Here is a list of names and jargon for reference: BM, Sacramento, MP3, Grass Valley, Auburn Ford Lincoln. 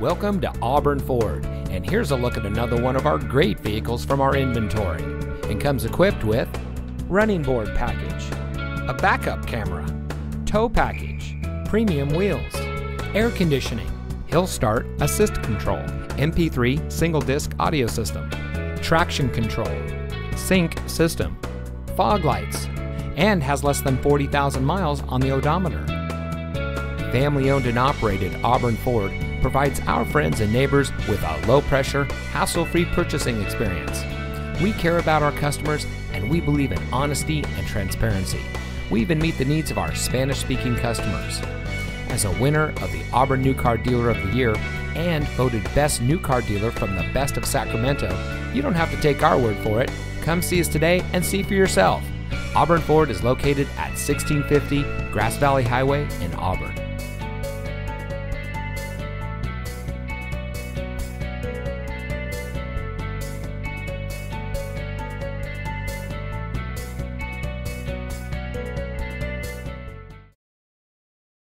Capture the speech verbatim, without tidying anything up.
Welcome to Auburn Ford, and here's a look at another one of our great vehicles from our inventory. It comes equipped with running board package, a backup camera, tow package, premium wheels, air conditioning, hill start assist control, M P three single disc audio system, traction control, sync system, fog lights, and has less than forty thousand miles on the odometer. Family owned and operated, Auburn Ford provides our friends and neighbors with a low pressure, hassle-free purchasing experience. We care about our customers, and we believe in honesty and transparency. We even meet the needs of our Spanish-speaking customers. As a winner of the Auburn New Car Dealer of the Year and voted Best New Car Dealer from the Best of Sacramento, you don't have to take our word for it. Come see us today and see for yourself. Auburn Ford is located at sixteen fifty Grass Valley Highway in Auburn.